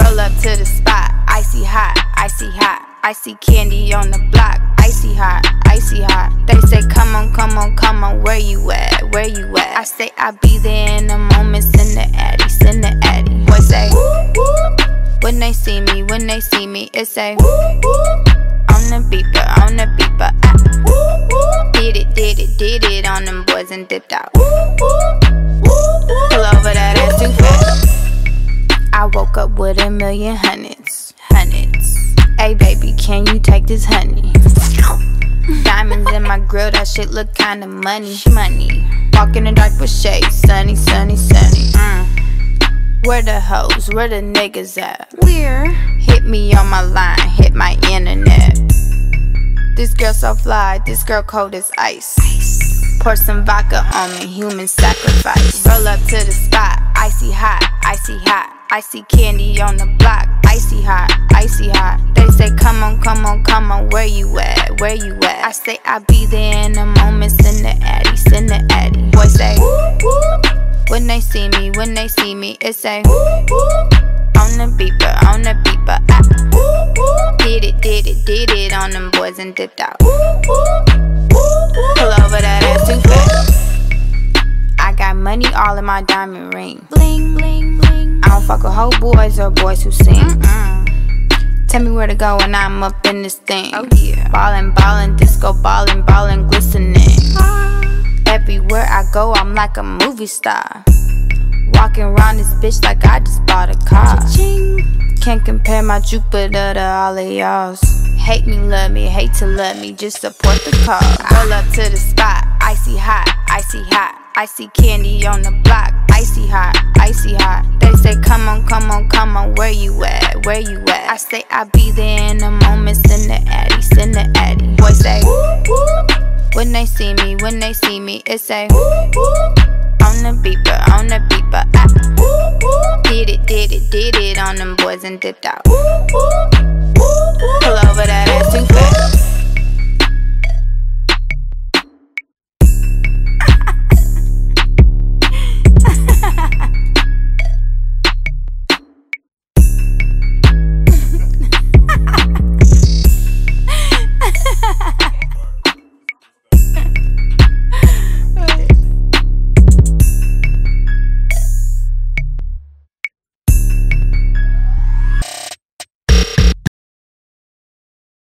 Roll up to the spot, icy hot, icy hot. I see Candy on the block, icy hot, icy hot. They say come on, come on, come on, where you at, where you at? I say I'll be there in a moment, send the addy, send the addy. Boys say, whoop, whoop. When they see me, it's a whoop, whoop. On the beeper, I whoop, whoop. Did it on them boys and dipped out. Whoop, whoop, whoop, whoop. Pull over that ass too fast. I woke up with a million hundreds, hundreds. Hey baby, can you take this honey? Diamonds in my grill, that shit look kinda money, money. Walk in the dark with shades, sunny, sunny, sunny. Where the hoes, where the niggas at? Where? Hit me on my line, hit my internet. This girl so fly, this girl cold as ice. Pour some vodka on me, human sacrifice. Roll up to the spot, icy hot, icy hot. I see Candy on the block, icy hot, icy hot. They say come on, come on, come on, where you at, where you at? I say I'll be there in a moment, send the addy, send the addy. Boys say whoop, whoop. When they see me, it's a whoop, whoop. On the beeper, I whoop, whoop. Did it on them boys and dipped out. Whoop, whoop, whoop. Pull over that ass too fast. I got money all in my diamond ring. Bling, bling, bling. I don't fuck with hoe boys or boys who sing. Tell me where to go when I'm up in this thing. Oh yeah. Ballin', ballin', disco ballin', ballin', glistening. Everywhere I go, I'm like a movie star. Walking around this bitch like I just bought a car. Cha-ching. Can't compare my Jupiter to all of y'all's. Hate me, love me, hate to love me, just support the cause. Roll up to the spot, icy hot, icy hot. I see Candy on the block, icy hot, icy hot. They say come on, come on, come on, where you at, where you at? I say I'll be there in a moment, send the addy, boys say whoop, whoop. When they see me, it's a whoop, whoop. On the beeper, I whoop, whoop. Did it on them boys and dipped out. Whoop, whoop, whoop, whoop. Pull over that ass too fast.